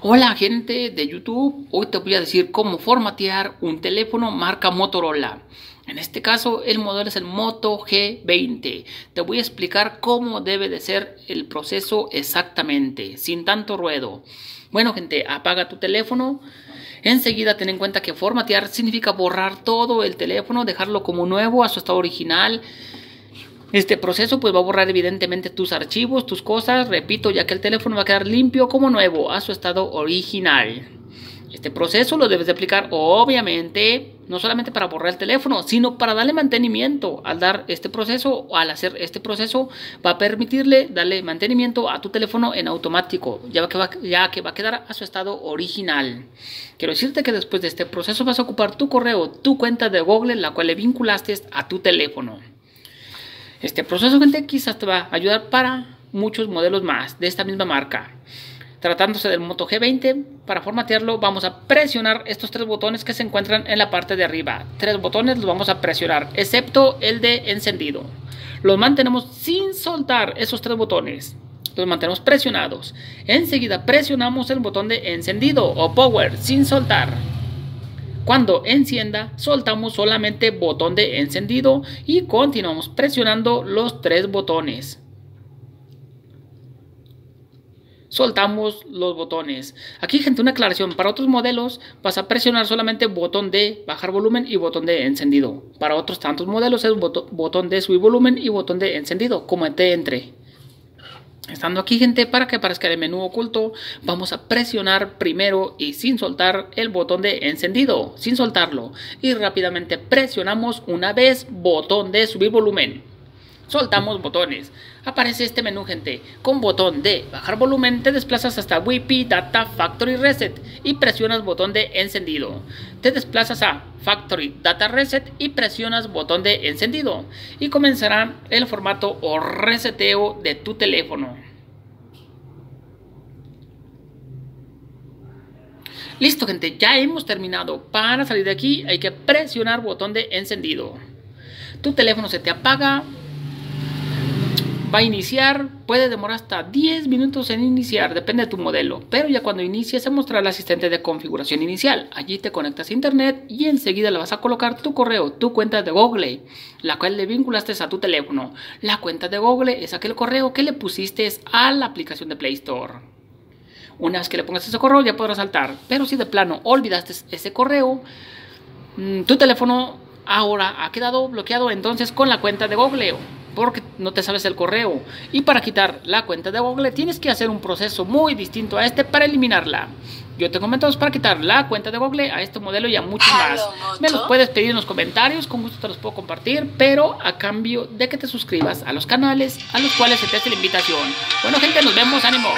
Hola gente de YouTube, hoy te voy a decir cómo formatear un teléfono marca Motorola. En este caso el modelo es el Moto G20. Te voy a explicar cómo debe de ser el proceso exactamente, sin tanto ruedo. Bueno gente, apaga tu teléfono. Enseguida ten en cuenta que formatear significa borrar todo el teléfono, dejarlo como nuevo a su estado original. Este proceso pues va a borrar evidentemente tus archivos, tus cosas, repito, ya que el teléfono va a quedar limpio como nuevo a su estado original. Este proceso lo debes de aplicar obviamente no solamente para borrar el teléfono, sino para darle mantenimiento. Al hacer este proceso va a permitirle darle mantenimiento a tu teléfono en automático, ya que va a quedar a su estado original. Quiero decirte que después de este proceso vas a ocupar tu correo, tu cuenta de Google, la cual le vinculaste a tu teléfono. Este proceso, gente, quizás te va a ayudar para muchos modelos más de esta misma marca. Tratándose del Moto G20, para formatearlo vamos a presionar estos tres botones que se encuentran en la parte de arriba. Tres botones los vamos a presionar, excepto el de encendido. Los mantenemos sin soltar esos tres botones. Los mantenemos presionados. Enseguida presionamos el botón de encendido o power sin soltar. Cuando encienda, soltamos solamente botón de encendido y continuamos presionando los tres botones. Soltamos los botones. Aquí, gente, una aclaración. Para otros modelos vas a presionar solamente botón de bajar volumen y botón de encendido. Para otros tantos modelos es botón de subir volumen y botón de encendido, como te entre. Estando aquí, gente, para que aparezca el menú oculto, vamos a presionar primero y sin soltar el botón de encendido, sin soltarlo. Y rápidamente presionamos una vez botón de subir volumen. Soltamos botones. Aparece este menú, gente. Con botón de bajar volumen te desplazas hasta Wi-Fi, Data, Factory, Reset y presionas botón de encendido. Te desplazas a Factory, Data, Reset y presionas botón de encendido. Y comenzará el formato o reseteo de tu teléfono. Listo, gente. Ya hemos terminado. Para salir de aquí hay que presionar botón de encendido. Tu teléfono se te apaga. Va a iniciar, puede demorar hasta 10 minutos en iniciar, depende de tu modelo, pero ya cuando inicie se mostrará el asistente de configuración inicial. Allí te conectas a internet y enseguida le vas a colocar tu correo, tu cuenta de Google, la cual le vinculaste a tu teléfono. La cuenta de Google es aquel correo que le pusiste a la aplicación de Play Store. Una vez que le pongas ese correo ya podrás saltar, pero si de plano olvidaste ese correo, tu teléfono ahora ha quedado bloqueado entonces con la cuenta de Google, porque no te sabes el correo. Y para quitar la cuenta de Google tienes que hacer un proceso muy distinto a este para eliminarla. Yo tengo métodos para quitar la cuenta de Google a este modelo y a muchos más. Me los puedes pedir en los comentarios, con gusto te los puedo compartir, pero a cambio de que te suscribas a los canales a los cuales se te hace la invitación. Bueno gente, nos vemos, ánimo.